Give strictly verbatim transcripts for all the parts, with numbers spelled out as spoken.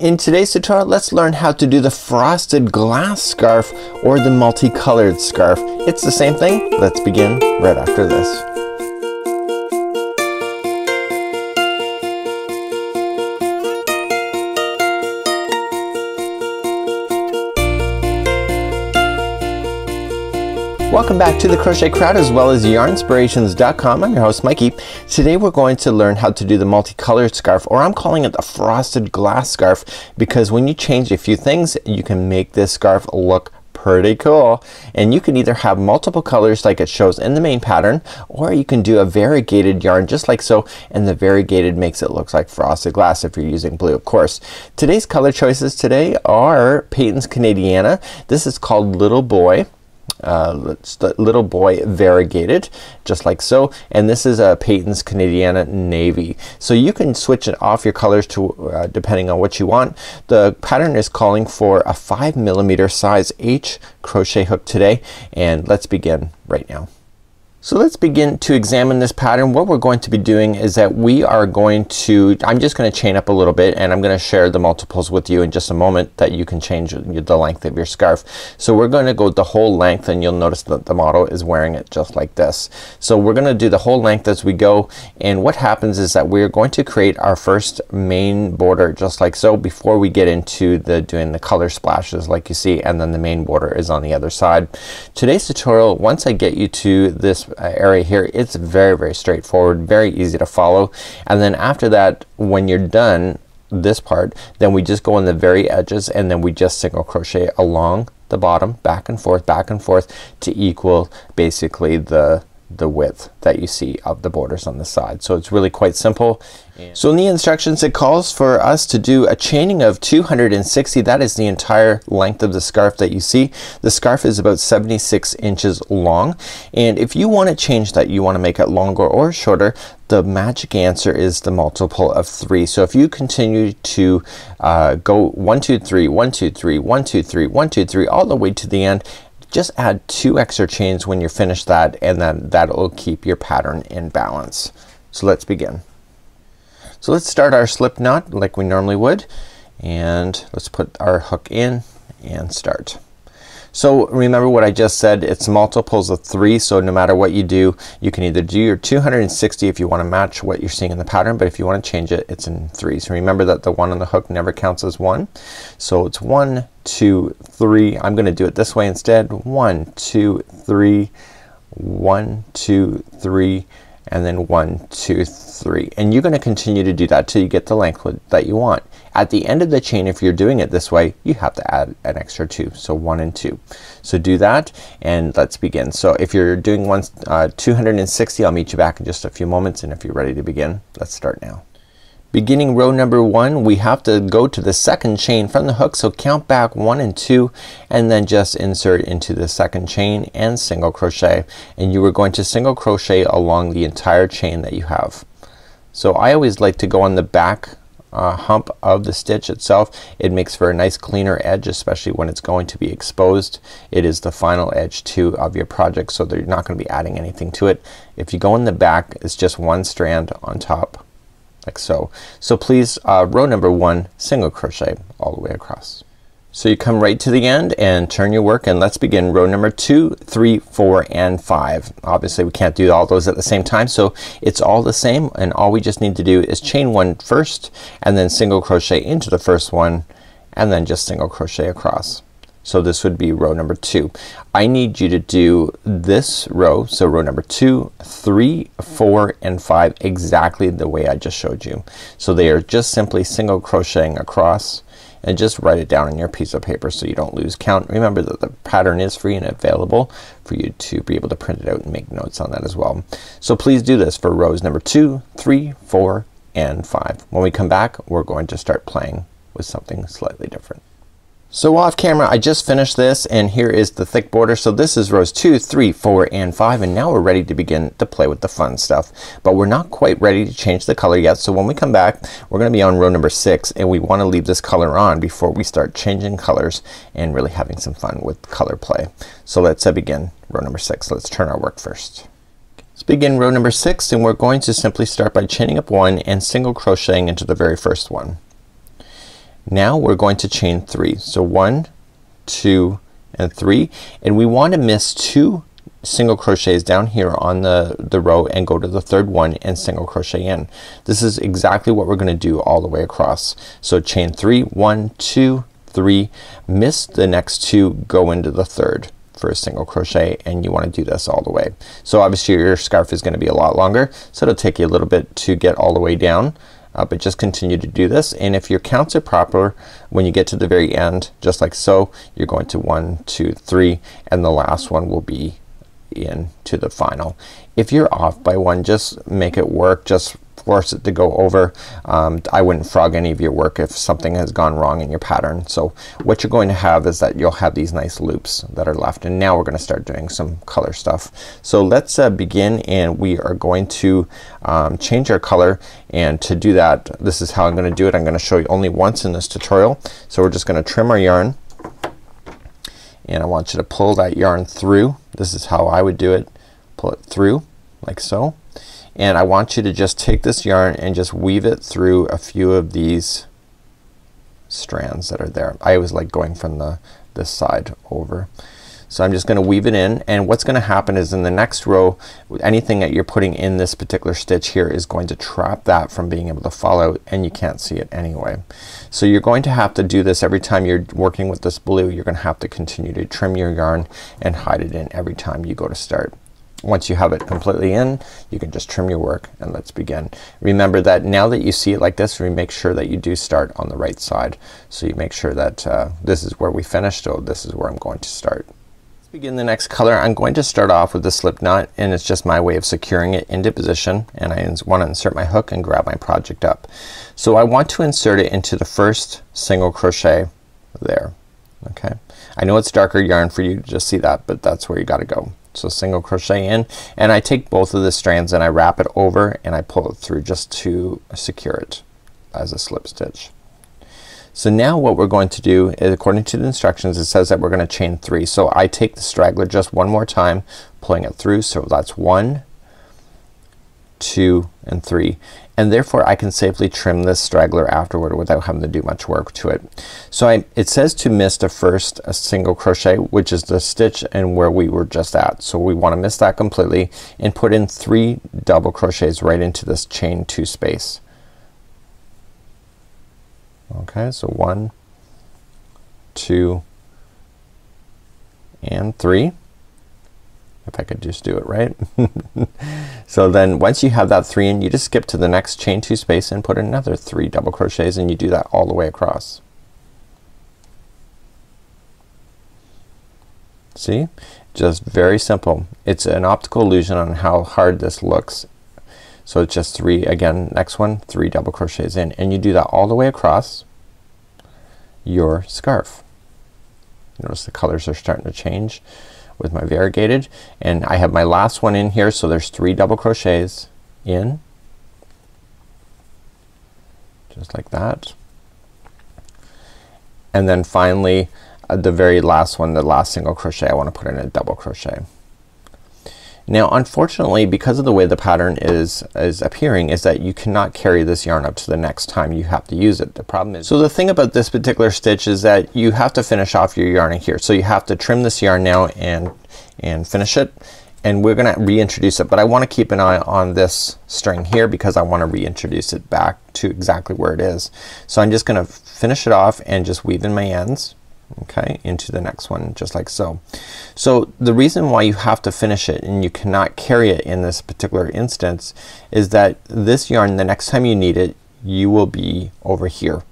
In today's tutorial, let's learn how to do the frosted glass scarf or the multicolored scarf. It's the same thing. Let's begin right after this. Welcome back to The Crochet Crowd as well as Yarnspirations dot com. I'm your host Mikey. Today we're going to learn how to do the multicolored scarf, or I'm calling it the frosted glass scarf, because when you change a few things you can make this scarf look pretty cool. And you can either have multiple colors like it shows in the main pattern, or you can do a variegated yarn just like so, and the variegated makes it look like frosted glass if you're using blue, of course. Today's color choices today are Patons Canadiana. This is called Little Boy. Uh, it's the Little Boy variegated just like so, and this is a Patons Canadiana navy. So you can switch it off your colors to uh, depending on what you want. The pattern is calling for a five millimeter size H crochet hook today, and let's begin right now. So let's begin to examine this pattern. What we're going to be doing is that we are going to, I'm just gonna chain up a little bit, and I'm gonna share the multiples with you in just a moment that you can change the length of your scarf. So we're gonna go the whole length, and you'll notice that the model is wearing it just like this. So we're gonna do the whole length as we go, and what happens is that we're going to create our first main border just like so before we get into the doing the color splashes like you see, and then the main border is on the other side. Today's tutorial, once I get you to this area here, it's very very straightforward, very easy to follow, and then after that when you're done this part, then we just go on the very edges, and then we just single crochet along the bottom back and forth back and forth to equal basically the the width that you see of the borders on the side. So it's really quite simple. Yeah. So in the instructions it calls for us to do a chaining of two hundred sixty. That is the entire length of the scarf that you see. The scarf is about seventy-six inches long, and if you want to change that, you want to make it longer or shorter, the magic answer is the multiple of three. So if you continue to uh, go one two three one two three one two three one two three all the way to the end, just add two extra chains when you're finished that, and then that'll keep your pattern in balance. So let's begin. So let's start our slip knot like we normally would, and let's put our hook in and start. So remember what I just said, it's multiples of three, so no matter what you do, you can either do your two hundred sixty if you want to match what you're seeing in the pattern, but if you want to change it, it's in three. So remember that the one on the hook never counts as one. So it's one, two, three. I'm gonna do it this way instead. One, two, three, one, two, three, and then one, two, three. And you're gonna continue to do that till you get the length that you want. At the end of the chain, if you're doing it this way, you have to add an extra two. So one and two. So do that, and let's begin. So if you're doing one, uh, two hundred sixty, I'll meet you back in just a few moments, and if you're ready to begin, let's start now. Beginning row number one, we have to go to the second chain from the hook, so count back one and two, and then just insert into the second chain and single crochet. And you are going to single crochet along the entire chain that you have. So I always like to go on the back Uh, hump of the stitch itself. It makes for a nice cleaner edge, especially when it's going to be exposed. It is the final edge too of your project, so they're not going to be adding anything to it. If you go in the back, it's just one strand on top like so. So please uh, row number one, single crochet all the way across. So you come right to the end and turn your work, and let's begin row number two, three, four, and five. Obviously we can't do all those at the same time, so it's all the same, and all we just need to do is chain one first, and then single crochet into the first one, and then just single crochet across. So this would be row number two. I need you to do this row, so row number two, three, four, and five exactly the way I just showed you. So they are just simply single crocheting across, and just write it down on your piece of paper so you don't lose count. Remember that the pattern is free and available for you to be able to print it out and make notes on that as well. So please do this for rows number two, three, four, and five. When we come back, we're going to start playing with something slightly different. So off camera I just finished this, and here is the thick border. So this is rows two, three, four, and five, and now we're ready to begin to play with the fun stuff. But we're not quite ready to change the color yet, so when we come back we're gonna be on row number six, and we want to leave this color on before we start changing colors and really having some fun with color play. So let's uh, begin row number six. Let's turn our work first. Let's begin row number six, and we're going to simply start by chaining up one and single crocheting into the very first one. Now we're going to chain three. So one, two, and three, and we want to miss two single crochets down here on the the row and go to the third one and single crochet in. This is exactly what we're gonna do all the way across. So chain three, one, two, three, miss the next two, go into the third for a single crochet, and you want to do this all the way. So obviously your scarf is gonna be a lot longer, so it'll take you a little bit to get all the way down, uh, but just continue to do this. And if your counts are proper, when you get to the very end, just like so, you're going to one, two, three, and the last one will be in to the final. If you're off by one, just make it work, just force it to go over. um, I wouldn't frog any of your work if something has gone wrong in your pattern. So what you're going to have is that you'll have these nice loops that are left, and now we're gonna start doing some color stuff. So let's uh, begin, and we are going to um, change our color. And to do that, this is how I'm gonna do it. I'm gonna show you only once in this tutorial. So we're just gonna trim our yarn, and I want you to pull that yarn through. This is how I would do it. Pull it through like so, and I want you to just take this yarn and just weave it through a few of these strands that are there. I always like going from the this side over. So I'm just gonna weave it in, and what's gonna happen is in the next row, anything that you're putting in this particular stitch here is going to trap that from being able to fall out, and you can't see it anyway. So you're going to have to do this every time you're working with this blue. You're gonna have to continue to trim your yarn and hide it in every time you go to start. Once you have it completely in, you can just trim your work, and let's begin. Remember that now that you see it like this, we make sure that you do start on the right side. So you make sure that uh, this is where we finished, so this is where I'm going to start. Begin the next color. I'm going to start off with the slip knot, and it's just my way of securing it into position, and I want to insert my hook and grab my project up. So I want to insert it into the first single crochet there. Okay, I know it's darker yarn for you to just see that, but that's where you gotta go. So single crochet in, and I take both of the strands and I wrap it over and I pull it through just to secure it as a slip stitch. So now what we're going to do is, according to the instructions, it says that we're gonna chain three. So I take the straggler just one more time, pulling it through. So that's one, two, and three, and therefore I can safely trim this straggler afterward without having to do much work to it. So I, it says to miss the first a single crochet, which is the stitch and where we were just at. So we want to miss that completely and put in three double crochets right into this chain two space. Okay, so one, two, and three. If I could just do it right. So then once you have that three in, you just skip to the next chain two space and put another three double crochets, and you do that all the way across. See? Just very simple. It's an optical illusion on how hard this looks. So it's just three again, next one, three double crochets in, and you do that all the way across your scarf. Notice the colors are starting to change with my variegated, and I have my last one in here, so there's three double crochets in just like that, and then finally uh, the very last one, the last single crochet, I want to put in a double crochet. Now unfortunately, because of the way the pattern is is appearing, is that you cannot carry this yarn up to the next time you have to use it. The problem is, so the thing about this particular stitch is that you have to finish off your yarn in here. So you have to trim this yarn now and and finish it, and we're gonna reintroduce it, but I wanna keep an eye on this string here because I wanna reintroduce it back to exactly where it is. So I'm just gonna finish it off and just weave in my ends, okay, into the next one just like so. So the reason why you have to finish it and you cannot carry it in this particular instance is that this yarn, the next time you need it, you will be over here.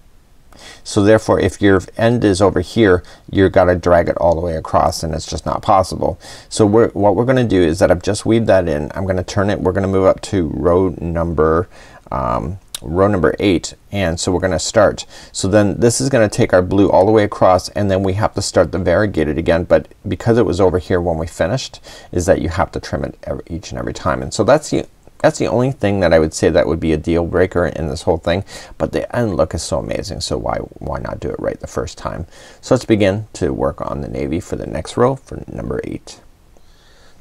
So therefore if your end is over here, you're gotta drag it all the way across, and it's just not possible. So we're, what we're gonna do is that I've just weaved that in, I'm gonna turn it, we're gonna move up to row number um, row number eight, and so we're gonna start. So then this is gonna take our blue all the way across, and then we have to start the variegated again, but because it was over here when we finished, is that you have to trim it every, each and every time. And so that's the that's the only thing that I would say that would be a deal breaker in this whole thing, but the end look is so amazing, so why why not do it right the first time. So let's begin to work on the navy for the next row for number eight.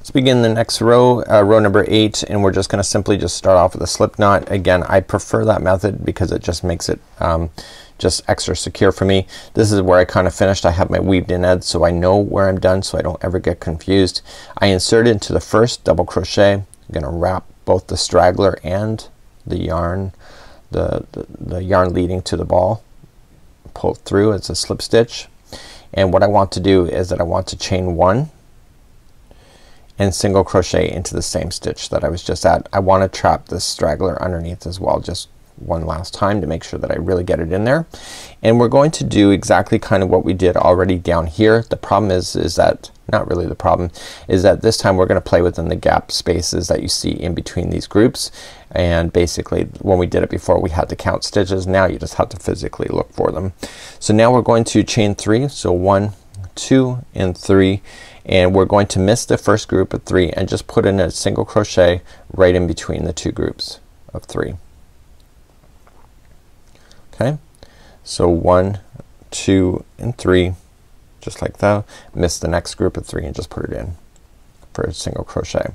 Let's begin the next row, uh, row number eight, and we're just gonna simply just start off with a slip knot. Again, I prefer that method because it just makes it um, just extra secure for me. This is where I kind of finished. I have my weaved in edge so I know where I'm done so I don't ever get confused. I insert into the first double crochet. I'm gonna wrap both the straggler and the yarn, the, the, the yarn leading to the ball. Pull through, it's a slip stitch. And what I want to do is that I want to chain one and single crochet into the same stitch that I was just at. I want to trap this straggler underneath as well just one last time to make sure that I really get it in there. And we're going to do exactly kind of what we did already down here. The problem is is that, not really the problem, is that this time we're gonna play within the gap spaces that you see in between these groups, and basically when we did it before we had to count stitches. Now you just have to physically look for them. So now we're going to chain three. So one, two, and three, and we're going to miss the first group of three and just put in a single crochet right in between the two groups of three. Okay, so one, two, and three, just like that. Miss the next group of three and just put it in for a single crochet.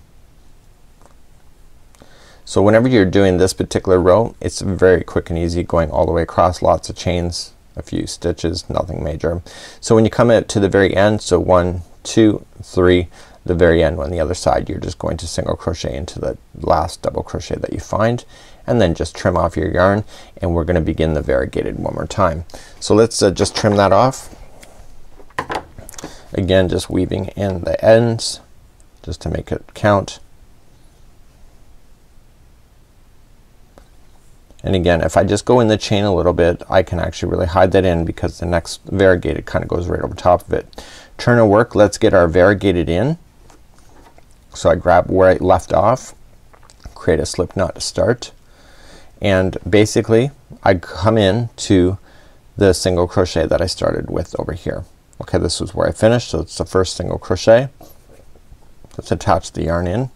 So whenever you're doing this particular row, it's very quick and easy, going all the way across, lots of chains, a few stitches, nothing major. So when you come out to the very end, so one, two, three, the very end on the other side, you're just going to single crochet into the last double crochet that you find, and then just trim off your yarn, and we're gonna begin the variegated one more time. So let's uh, just trim that off. Again, just weaving in the ends just to make it count. And again, if I just go in the chain a little bit, I can actually really hide that in because the next variegated kind of goes right over top of it. Turn of work, let's get our variegated in. So I grab where I left off, create a slip knot to start, and basically I come in to the single crochet that I started with over here. Okay, this is where I finished, so it's the first single crochet. Let's attach the yarn in,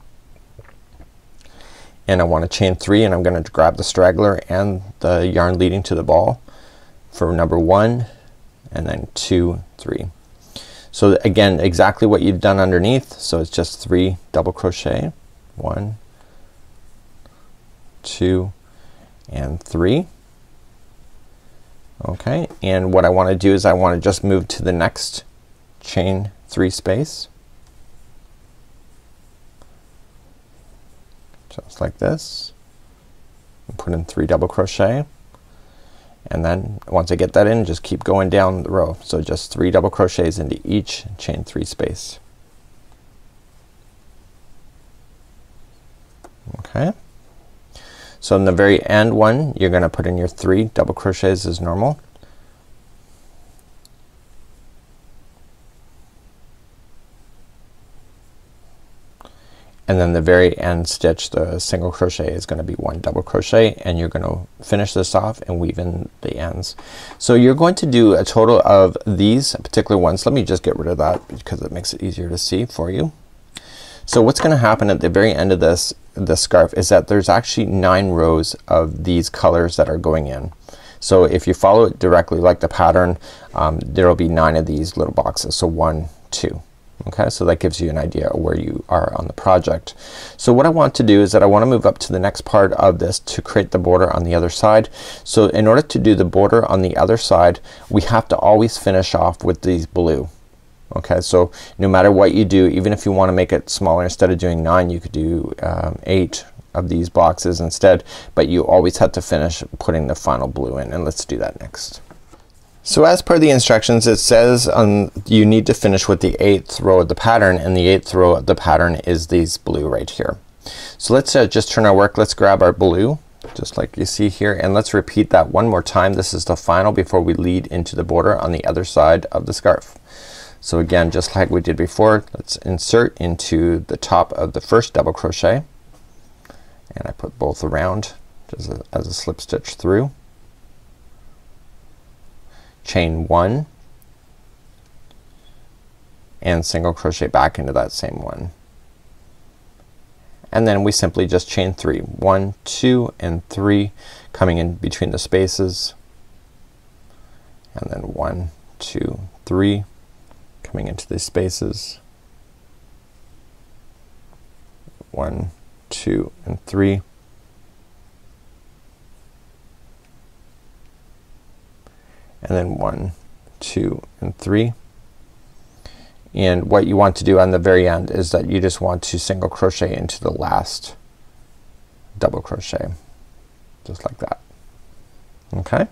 and I want to chain three, and I'm gonna grab the straggler and the yarn leading to the ball for number one, and then two, three. So again, exactly what you've done underneath, so it's just three double crochet, one, two, and three. Okay, and what I want to do is I want to just move to the next chain three space, just like this, and put in three double crochet, and then once I get that in, just keep going down the row. So just three double crochets into each chain three space. Okay. So in the very end one, you're gonna put in your three double crochets as normal. And then the very end stitch, the single crochet, is gonna be one double crochet, and you're gonna finish this off and weave in the ends. So you're going to do a total of these particular ones. Let me just get rid of that because it makes it easier to see for you. So what's gonna happen at the very end of this the scarf is that there's actually nine rows of these colors that are going in. So if you follow it directly like the pattern, um, there'll be nine of these little boxes. So one, two. Okay, so that gives you an idea of where you are on the project. So what I want to do is that I want to move up to the next part of this to create the border on the other side. So in order to do the border on the other side, we have to always finish off with these blue. Okay, so no matter what you do, even if you want to make it smaller, instead of doing nine, you could do um, eight of these boxes instead, but you always have to finish putting the final blue in, and let's do that next. So as per the instructions, it says um, you need to finish with the eighth row of the pattern, and the eighth row of the pattern is these blue right here. So let's uh, just turn our work. Let's grab our blue just like you see here, and let's repeat that one more time. This is the final before we lead into the border on the other side of the scarf. So again, just like we did before, let's insert into the top of the first double crochet, and I put both around just as a, as a slip stitch through. Chain one and single crochet back into that same one, and then we simply just chain three. One, two, and three, coming in between the spaces, and then one, two, three, coming into these spaces, one, two, and three. And then one, two, and three. And what you want to do on the very end is that you just want to single crochet into the last double crochet. Just like that. Okay.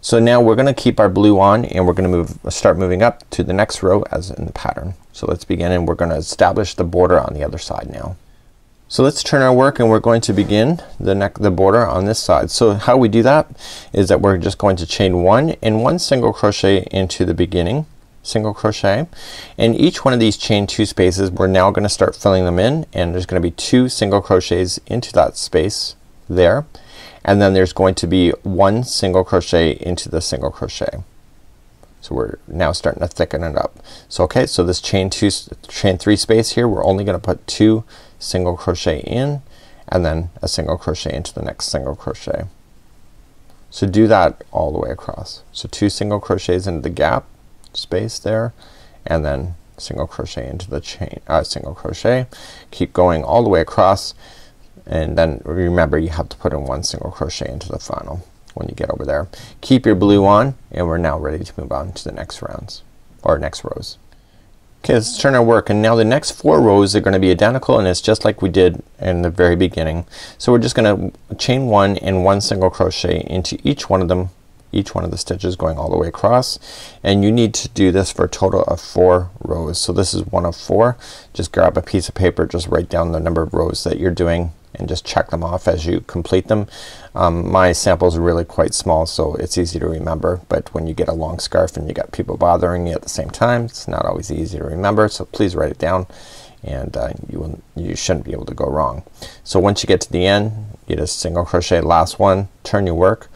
So now we're gonna keep our blue on and we're gonna move start moving up to the next row as in the pattern. So let's begin and we're gonna establish the border on the other side now. So let's turn our work and we're going to begin the neck the border on this side. So how we do that is that we're just going to chain one and one single crochet into the beginning single crochet, and each one of these chain two spaces we're now gonna start filling them in, and there's gonna be two single crochets into that space there, and then there's going to be one single crochet into the single crochet. So we're now starting to thicken it up. So okay, so this chain two chain three space here we're only gonna put two single crochet in and then a single crochet into the next single crochet. So do that all the way across. So two single crochets into the gap space there and then single crochet into the chain uh, single crochet. Keep going all the way across, and then remember you have to put in one single crochet into the final when you get over there. Keep your blue on and we're now ready to move on to the next rounds or next rows. Okay, let's turn our work, and now the next four rows are gonna be identical, and it's just like we did in the very beginning. So we're just gonna chain one and one single crochet into each one of them, each one of the stitches going all the way across, and you need to do this for a total of four rows. So this is one of four. Just grab a piece of paper, just write down the number of rows that you're doing and just check them off as you complete them. Um, my samples are really quite small so it's easy to remember, but when you get a long scarf and you got people bothering you at the same time, it's not always easy to remember, so please write it down and uh, you will, you shouldn't be able to go wrong. So once you get to the end you just single crochet last one, turn your work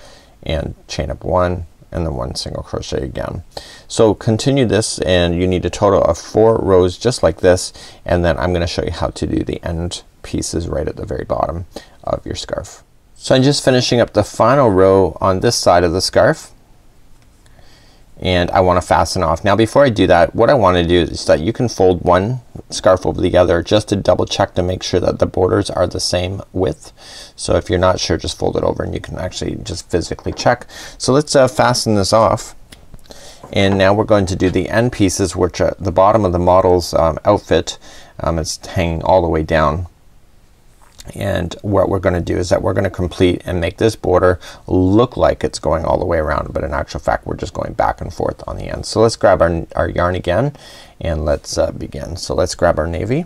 and chain up one and then one single crochet again. So continue this and you need a total of four rows just like this, and then I'm gonna show you how to do the end pieces right at the very bottom of your scarf. So I'm just finishing up the final row on this side of the scarf and I wanna fasten off. Now before I do that, what I wanna do is that you can fold one scarf over the other just to double check to make sure that the borders are the same width. So if you're not sure just fold it over and you can actually just physically check. So let's uh, fasten this off, and now we're going to do the end pieces which are the bottom of the model's um, outfit. Um, it's hanging all the way down, and what we're gonna do is that we're gonna complete and make this border look like it's going all the way around, but in actual fact we're just going back and forth on the end. So let's grab our, our yarn again and let's uh, begin. So let's grab our navy,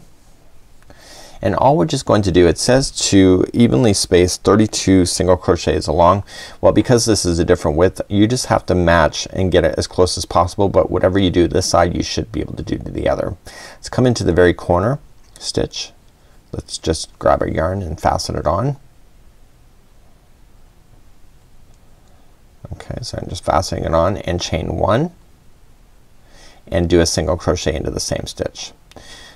and all we're just going to do, it says to evenly space thirty-two single crochets along. Well, because this is a different width you just have to match and get it as close as possible, but whatever you do this side you should be able to do to the other. Let's come into the very corner stitch. Let's just grab our yarn and fasten it on. Okay, so I'm just fastening it on and chain one and do a single crochet into the same stitch.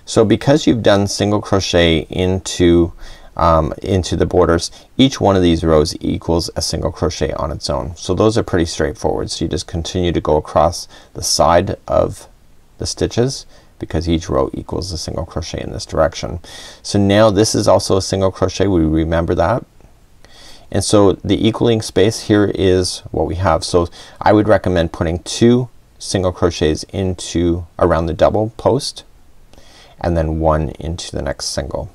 So because you've done single crochet into um, into the borders, each one of these rows equals a single crochet on its own. So those are pretty straightforward. So you just continue to go across the side of the stitches because each row equals a single crochet in this direction. So now this is also a single crochet, we remember that. And so the equaling space here is what we have. So I would recommend putting two single crochets into around the double post and then one into the next single.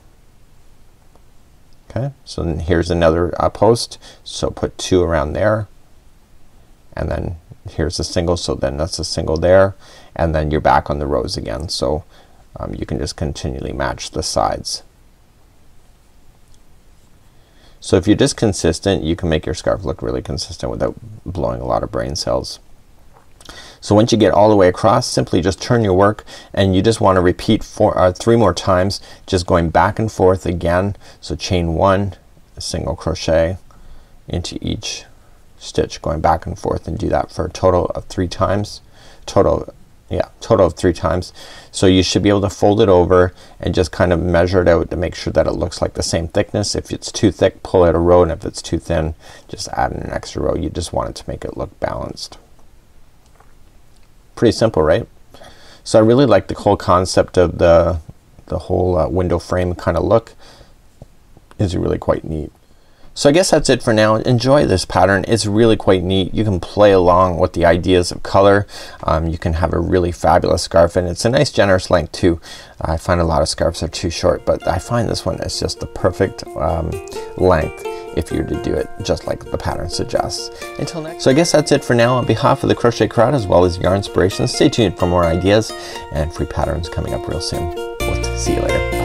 Okay, so then here's another uh, post, so put two around there, and then here's a single, so then that's a single there, and then you're back on the rows again. So um, you can just continually match the sides. So if you're just consistent you can make your scarf look really consistent without blowing a lot of brain cells. So once you get all the way across simply just turn your work, and you just want to repeat four or uh, three more times, just going back and forth again. So chain one, a single crochet into each stitch going back and forth, and do that for a total of three times. Total yeah total of three times. So you should be able to fold it over and just kind of measure it out to make sure that it looks like the same thickness. If it's too thick pull out a row, and if it's too thin just add an extra row. You just want it to make it look balanced. Pretty simple, right? So I really like the whole concept of the the whole uh, window frame kind of look. is really quite neat. So I guess that's it for now. Enjoy this pattern. It's really quite neat. You can play along with the ideas of color. Um, you can have a really fabulous scarf, and it's a nice generous length too. I find a lot of scarves are too short, but I find this one is just the perfect um, length if you're to do it just like the pattern suggests. Until next. So I guess that's it for now. On behalf of the Crochet Crowd as well as Yarnspirations, stay tuned for more ideas and free patterns coming up real soon. We'll see you later.